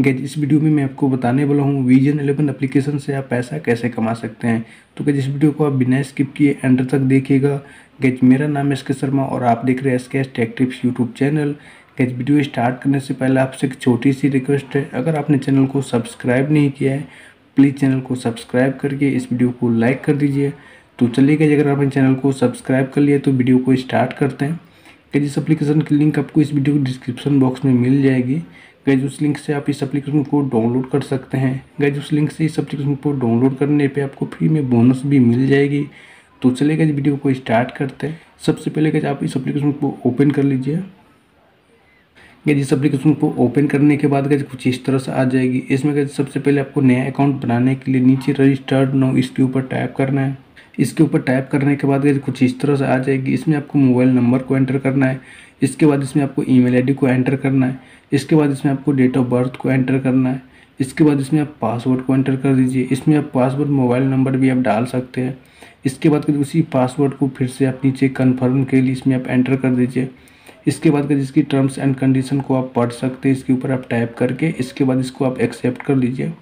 Guys इस video में मैं आपको बताने वाला हूँ Vision 11 एप्लीकेशन से आप पैसा कैसे कमा सकते हैं। तो गाइस इस वीडियो को आप बिना स्किप किए एंड तक देखिएगा। गाइस मेरा नाम एस के शर्मा और आप देख रहे हैं SK S Tech Tips YouTube channel. Guys video start करने से पहले आपसे एक छोटी सी रिक्वेस्ट है, अगर आपने चैनल को सब्सक्राइब नहीं किया है प्लीज़ चैनल को सब्सक्राइब करके इस वीडियो को लाइक कर दीजिए। तो चलिए गाइस अगर आपने चैनल को सब्सक्राइब कर लिया तो वीडियो को स्टार्ट करते हैं। गाइस इस एप्लीकेशन की लिंक आपको इस वीडियो के डिस्क्रिप्शन बॉक्स में मिल जाएगी। गाइस उस लिंक से आप इस एप्लीकेशन को डाउनलोड कर सकते हैं। गाइस उस लिंक से इस एप्लीकेशन को डाउनलोड करने पे आपको फ्री में बोनस भी मिल जाएगी। तो चलिए गाइस वीडियो को स्टार्ट करते हैं। सबसे पहले गाइस आप इस एप्लीकेशन को ओपन कर लीजिए। गाइस इस एप्लीकेशन को ओपन करने के बाद गाइस कुछ इस तरह से आ जाएगी। इसमें गाइस सबसे पहले आपको नया अकाउंट बनाने के लिए नीचे रजिस्टर्ड नाउ इसके ऊपर टाइप करना है। इसके ऊपर टाइप करने के बाद गाइस कुछ इस तरह से आ जाएगी। इसमें आपको मोबाइल नंबर को एंटर करना है। इसके बाद इसमें आपको ईमेल आईडी को एंटर करना है। इसके बाद इसमें आपको डेट ऑफ बर्थ को एंटर करना है। इसके बाद इसमें आप पासवर्ड को एंटर कर दीजिए। इसमें आप पासवर्ड मोबाइल नंबर भी आप डाल सकते हैं। इसके बाद उसी पासवर्ड को फिर से आप नीचे कन्फर्म के लिए इसमें आप एंटर कर दीजिए। इसके बाद इसकी टर्म्स एंड कंडीशन को आप पढ़ सकते हैं, इसके ऊपर आप टाइप करके इसके बाद इसको आप एक्सेप्ट कर लीजिए।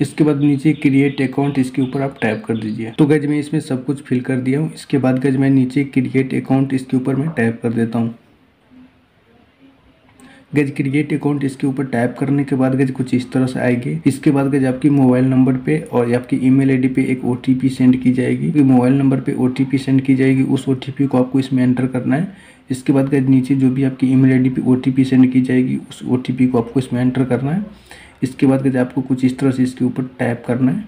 इसके बाद नीचे क्रिएट अकाउंट इसके ऊपर आप टाइप कर दीजिए। तो गाइस मैं इसमें सब कुछ फिल कर दिया हूँ। इसके बाद गाइस मैं नीचे क्रिएट अकाउंट इसके ऊपर मैं टाइप कर देता हूँ। गाइस क्रिएट अकाउंट इसके ऊपर टाइप करने के बाद गाइस कुछ इस तरह से आएगी। इसके बाद गाइस आपकी मोबाइल नंबर पे और आपकी ईमेल आईडी पे एक OTP सेंड की जाएगी। मोबाइल नंबर पे OTP सेंड की जाएगी, उस OTP को आपको इसमें एंटर करना है। इसके बाद गाइस नीचे जो भी आपकी ईमेल आईडी पे OTP सेंड की जाएगी उस OTP को आपको इसमें एंटर करना है। इसके बाद गाइस आपको कुछ इस तरह से इसके ऊपर टाइप करना है।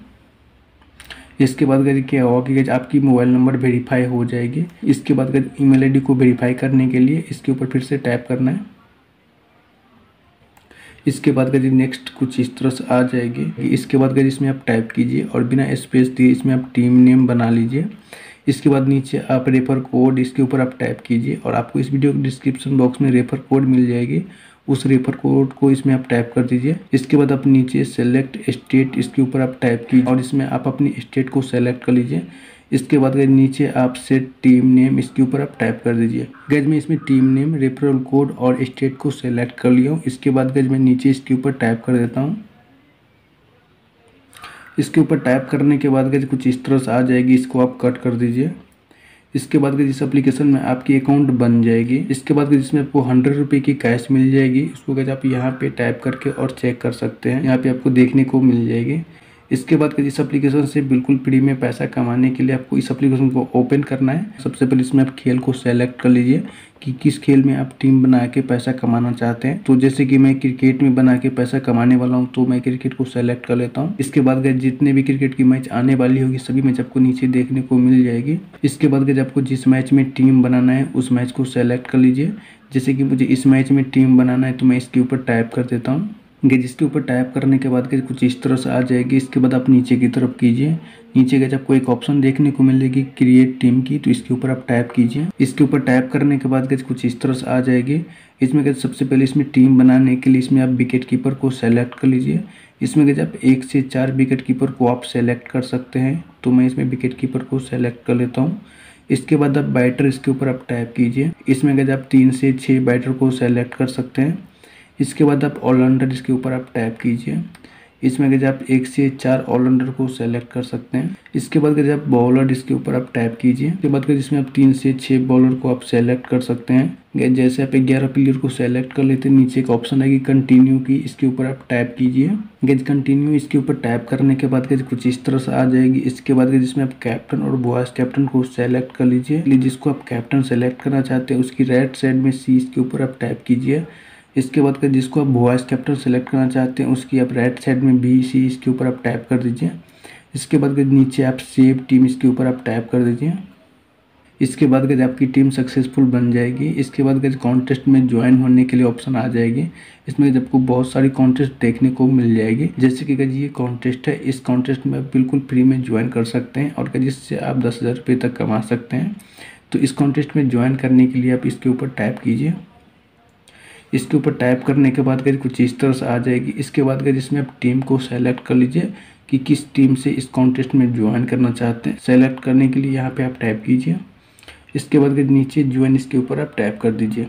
इसके बाद गाइस क्या होगा कि गाइस आपकी मोबाइल नंबर वेरीफाई हो जाएगी। इसके बाद गाइस ईमेल आईडी को वेरीफाई करने के लिए इसके ऊपर फिर से टाइप करना है। इसके बाद गाइस नेक्स्ट कुछ इस तरह से आ जाएगी। इसके बाद गाइस इसमें आप टाइप कीजिए और बिना स्पेस दिए इसमें आप टीम नेम बना लीजिए। इसके बाद नीचे आप रेफर कोड इसके ऊपर आप टाइप कीजिए और आपको इस वीडियो के डिस्क्रिप्शन बॉक्स में रेफर कोड मिल जाएगी, उस रेफर कोड को इसमें आप टाइप कर दीजिए। इसके बाद आप नीचे सेलेक्ट स्टेट इसके ऊपर आप टाइप कीजिए और इसमें आप अपनी स्टेट को सेलेक्ट कर लीजिए। इसके बाद गाइस नीचे आप सेट टीम नेम इसके ऊपर आप टाइप कर दीजिए। गाइस मैं इसमें टीम नेम, रेफरल कोड और स्टेट को सेलेक्ट कर लिया हूँ। इसके बाद गाइस मैं नीचे इसके ऊपर टाइप कर देता हूँ। इसके ऊपर टाइप करने के बाद गाइस कुछ इस तरह से आ जाएगी, इसको आप कट कर दीजिए। इसके बाद गाइस इस एप्लीकेशन में आपकी अकाउंट बन जाएगी। इसके बाद गाइस इसमें आपको 100 रुपये की कैश मिल जाएगी। इसको गाइस आप यहाँ पे टाइप करके और चेक कर सकते हैं, यहाँ पे आपको देखने को मिल जाएगी। इसके बाद गाइस इस एप्लीकेशन से बिल्कुल फ्री में पैसा कमाने के लिए आपको इस एप्लीकेशन को ओपन करना है। सबसे पहले इसमें आप खेल को सेलेक्ट कर लीजिए कि किस खेल में आप टीम बना के पैसा कमाना चाहते हैं। तो जैसे कि मैं क्रिकेट में बना के पैसा कमाने वाला हूं, तो मैं क्रिकेट को सेलेक्ट कर लेता हूं। इसके बाद गाइस जितने भी क्रिकेट की मैच आने वाली होगी सभी मैच आपको नीचे देखने को मिल जाएगी। इसके बाद गाइस आपको जिस मैच में टीम बनाना है उस मैच को सेलेक्ट कर लीजिए। जैसे कि मुझे इस मैच में टीम बनाना है तो मैं इसके ऊपर टाइप कर देता हूँ। गाइस इसके ऊपर टाइप करने के बाद गाइस कुछ इस तरह से आ जाएगी। इसके बाद आप नीचे की तरफ कीजिए। नीचे गाइस आपको एक ऑप्शन देखने को मिलेगी क्रिएट टीम की, तो इसके ऊपर आप टाइप कीजिए। इसके ऊपर टाइप करने के बाद गाइस कुछ इस तरह से आ जाएगी। इसमें गाइस सबसे पहले इसमें टीम बनाने के लिए इसमें आप विकेट कीपर को सेलेक्ट कर लीजिए। इसमें गाइस आप 1 से 4 विकेट कीपर को आप सेलेक्ट कर सकते हैं, तो मैं इसमें विकेट कीपर को सेलेक्ट कर लेता हूँ। इसके बाद आप बैटर इसके ऊपर आप टाइप कीजिए। इसमें गाइस आप 3 से 6 बैटर को सेलेक्ट कर सकते हैं। इसके बाद आप ऑलराउंडर इसके ऊपर आप टाइप कीजिए। इसमें गाइस आप 1 से 4 ऑलराउंडर को सेलेक्ट कर सकते हैं। इसके बाद गाइस आप बॉलर इसके ऊपर आप टाइप कीजिए। इसके बाद गाइस इसमें आप 3 से 6 बॉलर को आप सेलेक्ट कर सकते हैं। जैसे आप 11 प्लेयर को सेलेक्ट कर लेते हैं, नीचे एक ऑप्शन आएगी कंटिन्यू की, इसके ऊपर आप टाइप कीजिए। गाइस कंटिन्यू इसके ऊपर टाइप करने के बाद गाइस कुछ इस तरह से आ जाएगी। इसके बाद गाइस इसमें आप कैप्टन और वाइस कैप्टन को सेलेक्ट कर लीजिए। जिसको आप कैप्टन सेलेक्ट करना चाहते हैं उसकी राइट साइड में C इसके ऊपर आप टाइप कीजिए। इसके बाद गाइस जिसको आप वाइस कैप्टन सेलेक्ट करना चाहते हैं उसकी आप राइट साइड में BC इसके ऊपर आप टाइप कर दीजिए। इसके बाद गाइस नीचे आप सेव टीम इसके ऊपर आप टाइप कर दीजिए। इसके बाद गाइस आपकी टीम सक्सेसफुल बन जाएगी। इसके बाद गाइस कॉन्टेस्ट में ज्वाइन होने के लिए ऑप्शन आ जाएगी। इसमें आपको बहुत सारी कॉन्टेस्ट देखने को मिल जाएगी। जैसे कि गाइस ये कॉन्टेस्ट है, इस कॉन्टेस्ट में आप बिल्कुल फ्री में ज्वाइन कर सकते हैं और गाइस इससे आप 10,000 रुपये तक कमा सकते हैं। तो इस कॉन्टेस्ट में ज्वाइन करने के लिए आप इसके ऊपर टाइप कीजिए। इसके ऊपर टाइप करने के बाद गाइस कुछ इस तरह से आ जाएगी। इसके बाद गाइस इसमें आप टीम को सेलेक्ट कर लीजिए कि किस टीम से इस कॉन्टेस्ट में ज्वाइन करना चाहते हैं। सेलेक्ट करने के लिए यहाँ पे आप टाइप कीजिए। इसके बाद गाइस नीचे ज्वाइन इसके ऊपर आप टाइप कर दीजिए।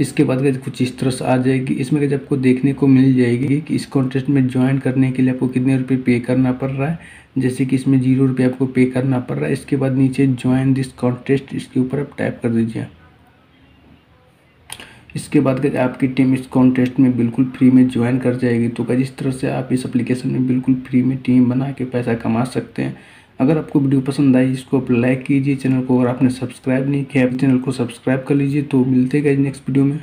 इसके बाद गाइस कुछ इस तरह से आ जाएगी। इसमें गाइस आपको देखने को मिल जाएगी कि इस कॉन्टेस्ट में ज्वाइन करने के लिए आपको कितने रुपये पे करना पड़ रहा है, जैसे कि इसमें 0 रुपये आपको पे करना पड़ रहा है। इसके बाद नीचे ज्वाइन दिस कॉन्टेस्ट इसके ऊपर आप टाइप कर दीजिए। इसके बाद गाइस आपकी टीम इस कॉन्टेस्ट में बिल्कुल फ्री में ज्वाइन कर जाएगी। तो गाइस इस तरह से आप इस एप्लीकेशन में बिल्कुल फ्री में टीम बना के पैसा कमा सकते हैं। अगर आपको वीडियो पसंद आई इसको आप लाइक कीजिए, चैनल को अगर आपने सब्सक्राइब नहीं किया आप चैनल को सब्सक्राइब कर लीजिए। तो मिलते हैं गाइस नेक्स्ट वीडियो में।